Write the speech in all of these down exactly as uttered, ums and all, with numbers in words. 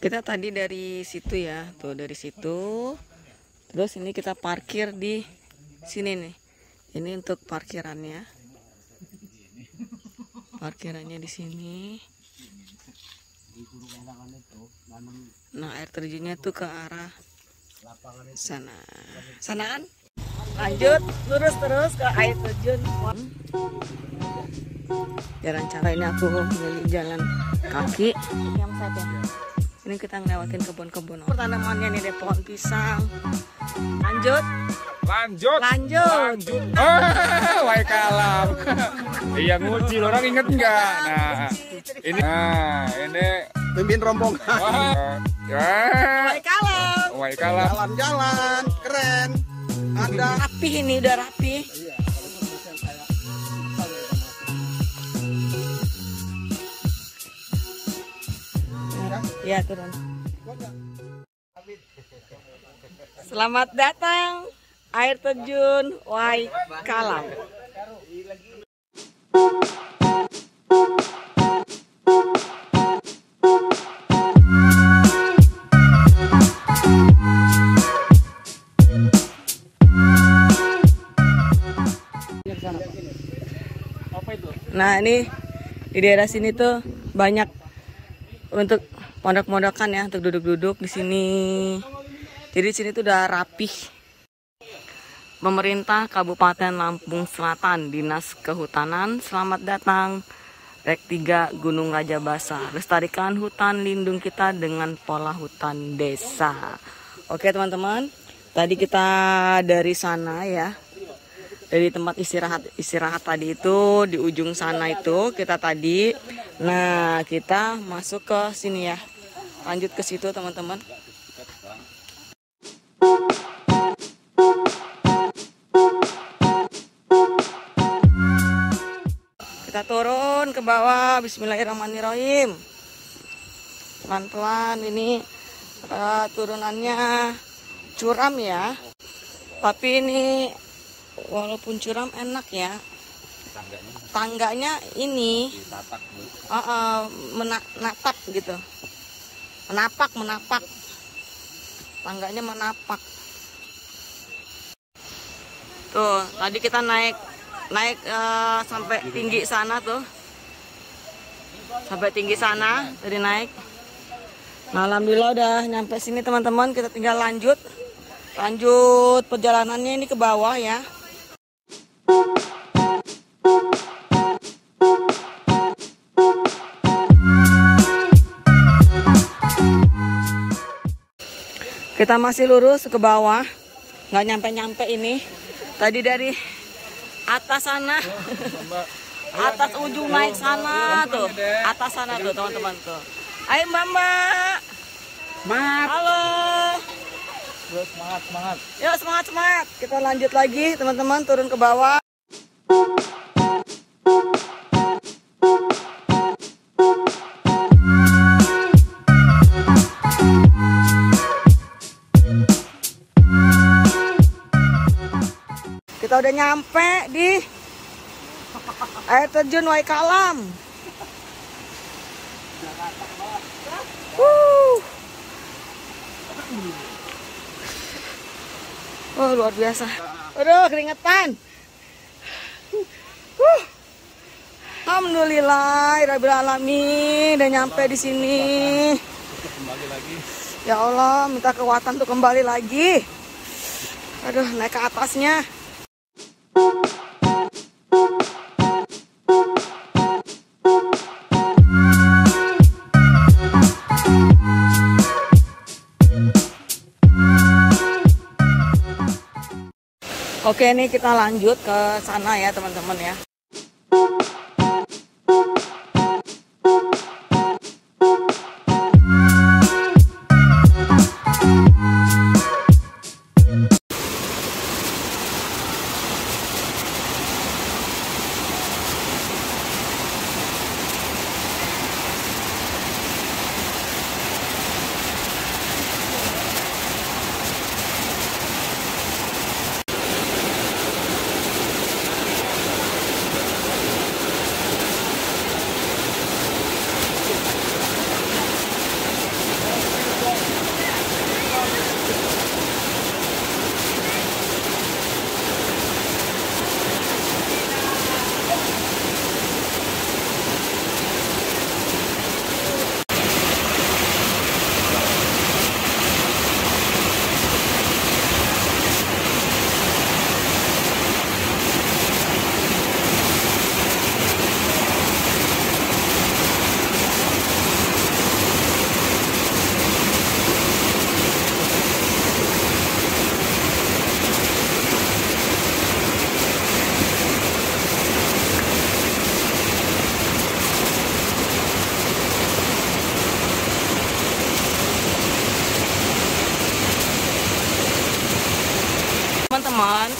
Kita tadi dari situ ya, tuh dari situ. Terus ini kita parkir di sini nih. Ini untuk parkirannya. Parkirannya di sini. Nah, air terjunnya tuh ke arah sana. Sanaan. Lanjut lurus terus ke air terjun. Jalan cara ini aku memilih jalan kaki. Yang saja. Ini kita ngelewatin kebun-kebun. Pertanamannya nih, ada pohon pisang. Lanjut. Lanjut. Lanjut. Lanjut. Oh, Way Kalam. Iya ngucil, orang inget nggak? Nah, ini. Nah, ini pimpin rombongan. Way Kalam. Way Kalam. Jalan-jalan, keren. Ada rapi ini, udah rapi. Ya, turun. Selamat datang air terjun Way Kalam. Nah, ini di daerah sini tuh banyak untuk pondok-pondokan ya, untuk duduk-duduk di sini. Jadi di sini tuh udah rapih. Pemerintah Kabupaten Lampung Selatan, Dinas Kehutanan, selamat datang. Rek tiga Gunung Raja Basa. Lestarikan hutan lindung kita dengan pola hutan desa. Oke teman-teman, tadi kita dari sana ya. Dari tempat istirahat istirahat tadi itu di ujung sana itu kita tadi, nah kita masuk ke sini ya, lanjut ke situ teman-teman. Kita turun ke bawah, bismillahirrahmanirrahim, pelan-pelan. Ini uh, turunannya curam ya, tapi ini walaupun curam enak ya. Tangganya, tangganya ini ditatak, uh, uh, menapak gitu. Menapak, menapak. Tangganya menapak. Tuh, tadi kita naik naik uh, sampai tinggi sana tuh. Sampai tinggi sana, tadi naik. Nah, alhamdulillah udah nyampe sini teman-teman, kita tinggal lanjut. Lanjut perjalanannya ini ke bawah ya. Kita masih lurus ke bawah, nggak nyampe-nyampe ini. Tadi dari atas sana, atas ujung naik sana tuh, atas sana tuh teman-teman tuh. Ayo mbak mbak, halo. Semangat semangat. Yuk semangat semangat. Kita lanjut lagi teman-teman, turun ke bawah. Kita udah nyampe di air terjun Way Kalam. Wuh. Oh, luar biasa. Aduh, keringetan. Wuh. Alhamdulillah, rabbil alamin, udah nyampe di sini. Ya Allah, minta kekuatan untuk kembali lagi. Aduh, naik ke atasnya. Oke, ini kita lanjut ke sana ya teman-teman ya.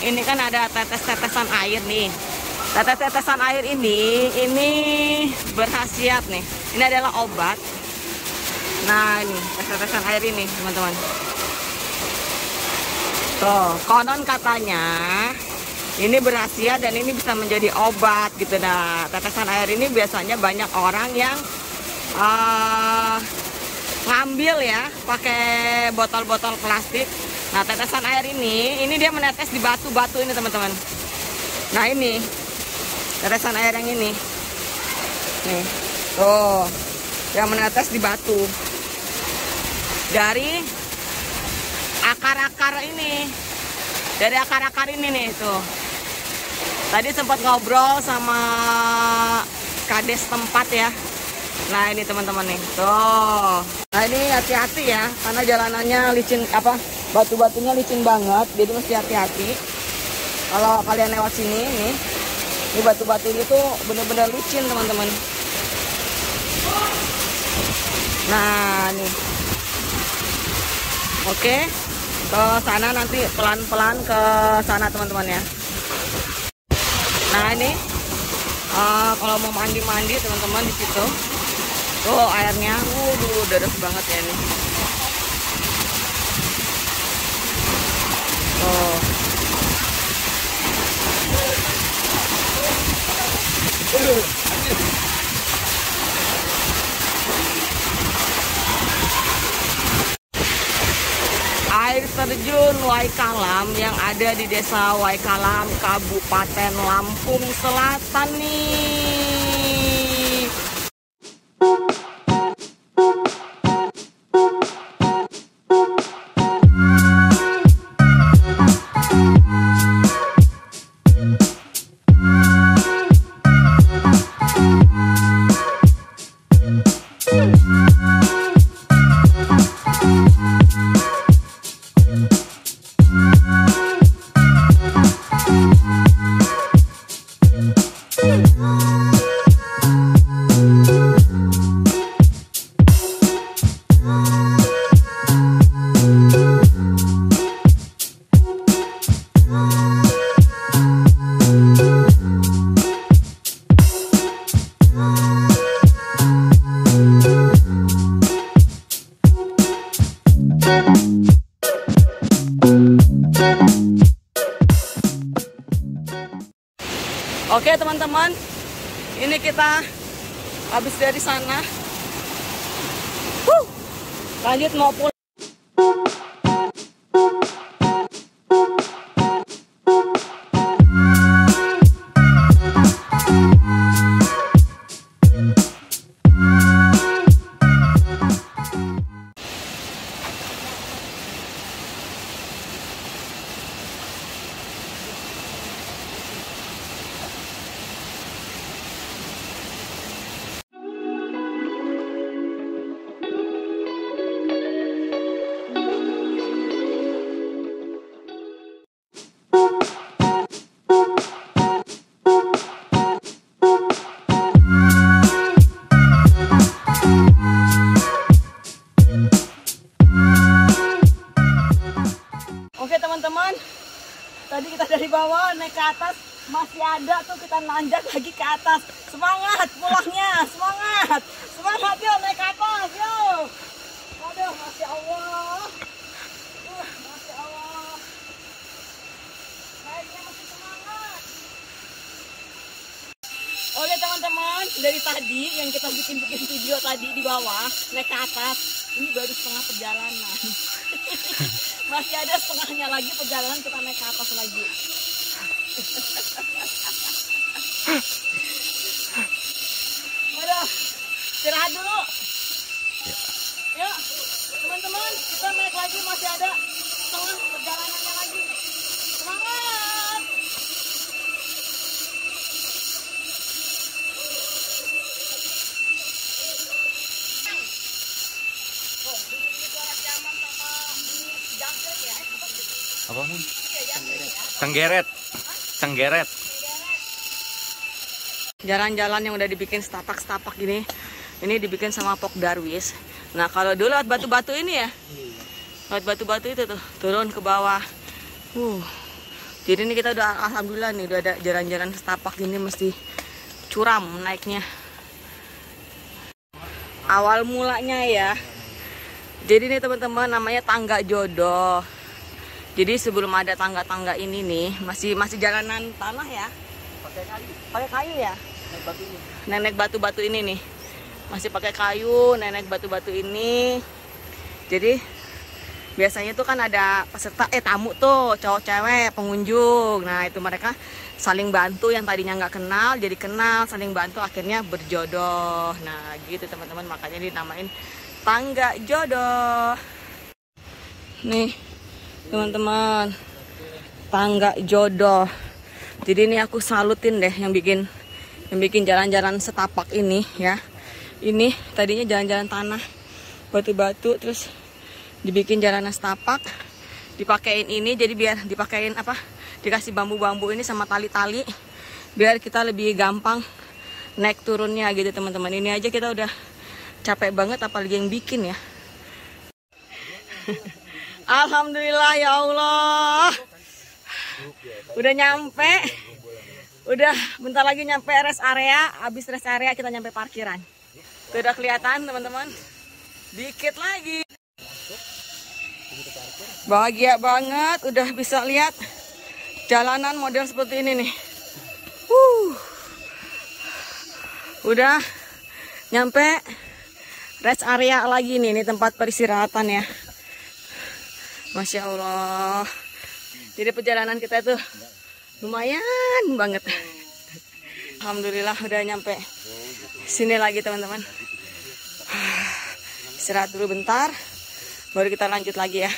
ini kan ada tetes-tetesan air nih. Tetes-tetesan air ini, ini berkhasiat nih. Ini adalah obat. Nah, ini tetes-tetesan air ini, teman-teman. Tuh, konon katanya ini berkhasiat dan ini bisa menjadi obat gitu. Nah, tetesan air ini biasanya banyak orang yang uh, ngambil ya pakai botol-botol plastik. Nah, tetesan air ini, ini dia menetes di batu-batu ini, teman-teman. Nah, ini tetesan air yang ini nih, tuh, yang menetes di batu dari akar-akar ini, dari akar-akar ini nih, tuh. Tadi sempat ngobrol sama kades tempat ya. Nah, ini teman-teman nih, tuh. Nah, ini hati-hati ya, karena jalanannya licin, apa, batu-batunya licin banget, jadi mesti hati-hati. Kalau kalian lewat sini nih, ini batu-batunya tuh bener-bener licin, teman-teman. Nah, nih. Oke, ke sana nanti pelan-pelan ke sana, teman-teman ya. Nah, ini uh, kalau mau mandi-mandi, teman-teman, di situ. Tuh airnya, wuduh, deres banget ya ini. Tuh. Air terjun Way Kalam yang ada di Desa Way Kalam, Kabupaten Lampung Selatan nih. Oke teman-teman, ini kita habis dari sana, huh, lanjut mau pulang. Tadi kita dari bawah naik ke atas, masih ada tuh, kita nanjak lagi ke atas. Semangat pulangnya, semangat, semangat, yuk naik ke atas, yuk. Aduh, masya Allah, uh, masya Allah, naiknya masih semangat. Oke teman-teman, dari tadi yang kita bikin-bikin video tadi di bawah naik ke atas, ini baru setengah perjalanan. Masih ada setengahnya lagi perjalanan, kita naik ke atas lagi. Aduh, istirahat dulu. Ya. Yuk, teman-teman, kita naik lagi, masih ada setengah perjalanannya lagi. Semangat! Apa pun? Tenggeret, tenggeret. Jalan-jalan yang udah dibikin setapak-setapak gini, ini dibikin sama Pok Darwis. Nah kalau dulu lewat batu-batu ini ya, lewat batu-batu itu tuh turun ke bawah. Uh, Jadi ini kita udah alhamdulillah nih, udah ada jalan-jalan setapak gini mesti curam naiknya. Awal mulanya ya. Jadi nih teman-teman, namanya tangga jodoh. Jadi sebelum ada tangga-tangga ini nih, masih masih jalanan tanah ya. Pakai kayu. Pakai kayu ya. Naik batu ini. Nenek batu-batu ini nih. Masih pakai kayu, nenek batu-batu ini. Jadi biasanya tuh kan ada peserta eh tamu tuh, cowok cewek pengunjung. Nah, itu mereka saling bantu, yang tadinya nggak kenal jadi kenal, saling bantu akhirnya berjodoh. Nah, gitu teman-teman, makanya dinamain tangga jodoh. Nih, teman-teman. Tangga jodoh. Jadi ini aku salutin deh yang bikin yang bikin jalan-jalan setapak ini ya. Ini tadinya jalan-jalan tanah, batu-batu, terus dibikin jalanan setapak, dipakein ini, jadi biar dipakein apa, dikasih bambu-bambu ini sama tali-tali, biar kita lebih gampang naik turunnya gitu teman-teman. Ini aja kita udah capek banget, apalagi yang bikin ya. Alhamdulillah ya Allah, udah nyampe, udah bentar lagi nyampe rest area. Abis rest area kita nyampe parkiran. Tuh udah kelihatan teman-teman, dikit lagi. Bahagia banget udah bisa lihat jalanan model seperti ini nih. Uh, udah nyampe rest area lagi nih, ini tempat peristirahatan ya. Masya Allah. Jadi perjalanan kita tuh lumayan banget. Alhamdulillah udah nyampe sini lagi teman-teman. Istirahat dulu bentar, baru kita lanjut lagi ya.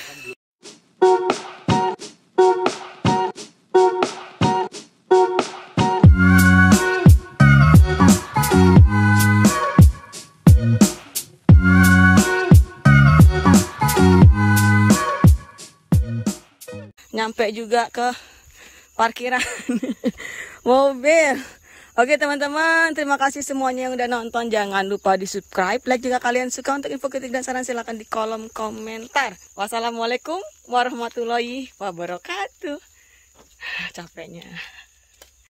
Nyampe juga ke parkiran mobil. Oke teman-teman, terima kasih semuanya yang udah nonton. Jangan lupa di subscribe, like jika kalian suka. Untuk info kritik dan saran silahkan di kolom komentar. Wassalamualaikum warahmatullahi wabarakatuh. Capeknya.